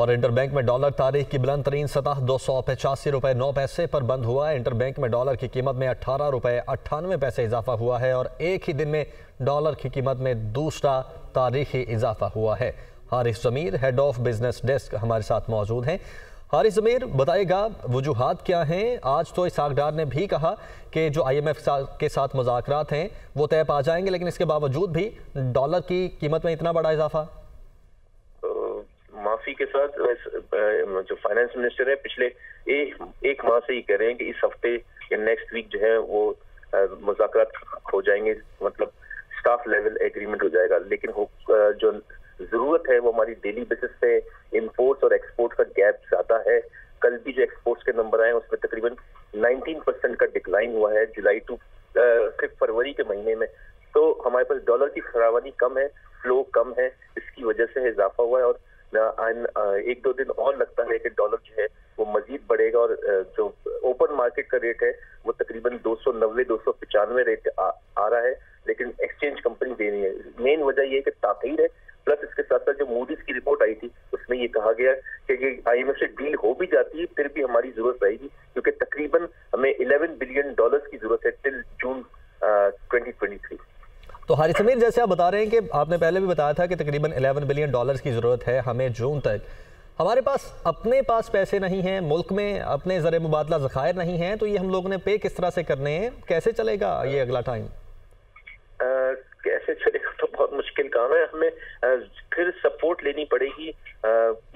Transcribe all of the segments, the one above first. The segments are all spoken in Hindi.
और इंटरबैंक में डॉलर तारीख की बुलंद तरीन सतह 285.09 पर बंद हुआ है। इंटरबैंक में डॉलर की कीमत में 18.98 इजाफा हुआ है और एक ही दिन में डॉलर की कीमत में दूसरा तारीखी इजाफा हुआ है। Haris Zameer head of business desk हमारे साथ मौजूद हैं। हारिस जमीर बताएगा वजूहात क्या हैं। आज तो इसहाकडार ने भी कहा कि जो IMF के साथ मुज़ाकरात हैं वो तय पा जाएंगे, लेकिन इसके बावजूद भी डॉलर की कीमत में इतना बड़ा इजाफा। माफी के साथ जो फाइनेंस मिनिस्टर है पिछले एक माह से ही कह रहे हैं कि इस हफ्ते या नेक्स्ट वीक जो है वो मुज़ाकरात हो जाएंगे, मतलब स्टाफ लेवल एग्रीमेंट हो जाएगा। लेकिन जो जरूरत है वो हमारी डेली बेसिस पे इंपोर्ट्स और एक्सपोर्ट्स का गैप ज्यादा है। कल भी जो एक्सपोर्ट्स के नंबर आए उसमें तकरीबन 19% का डिक्लाइन हुआ है जुलाई टू फरवरी के महीने में। तो हमारे पास डॉलर की फरावानी कम है, फ्लो कम है, इसकी वजह से इजाफा हुआ है और एक दो दिन और लगता है कि डॉलर जो है वो मजीद बढ़ेगा। और जो ओपन मार्केट का रेट है वो तकरीबन 290-295 रेट आ रहा है, लेकिन एक्सचेंज कंपनी दे रही है। मेन वजह ये कि ताकीद है, प्लस इसके साथ साथ जो मूडीज की रिपोर्ट आई थी उसमें ये कहा गया कि IMF से डील हो भी जाती है फिर भी हमारी जरूरत रहेगी, क्योंकि तकरीबन हमें $11 बिलियन की जरूरत है टिल जून 2023। तो हारिस जमीर, जैसे आप बता रहे हैं कि आपने पहले भी बताया था कि तकरीबन $11 बिलियन की ज़रूरत है हमें जून तक। हमारे पास अपने पास पैसे नहीं हैं, मुल्क में अपने ज़र मुबादला ज़खायर नहीं हैं, तो ये हम लोगों ने पे किस तरह से करने हैं, कैसे चलेगा ये अगला टाइम? कैसे चलेगा तो बहुत मुश्किल काम है। हमें फिर सपोर्ट लेनी पड़ेगी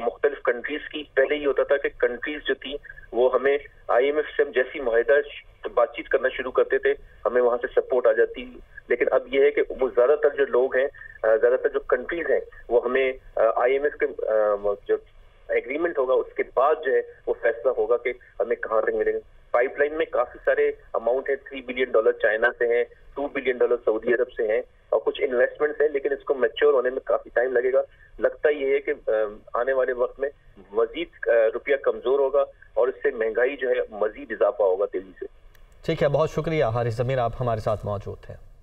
मुख्तलिफ कंट्रीज़ की। पहले ये होता था कि कंट्रीज़ जो थी वो हमें IMF से जैसी माहिदा बातचीत करना शुरू करते थे हमें वहाँ से सपोर्ट आ जाती, लेकिन अब यह है कि वो ज़्यादातर जो लोग हैं, ज़्यादातर जो कंट्रीज़ हैं वो हमें IMF के जो एग्रीमेंट होगा उसके बाद जो है वो फैसला होगा कि हमें कहाँ तक मिलेगा। पाइपलाइन में काफ़ी सारे अमाउंट है, $3 बिलियन चाइना से हैं, $2 बिलियन सऊदी अरब से हैं और कुछ इन्वेस्टमेंट्स हैं, लेकिन इसको मैच्योर होने में काफ़ी टाइम लगेगा। लगता यह है कि आने वाले वक्त में मजीद रुपया कमज़ोर होगा और इससे महंगाई जो है मजीद इजाफा होगा तेज़ी से। ठीक है, बहुत शुक्रिया हारिस जमीर, आप हमारे साथ मौजूद हैं।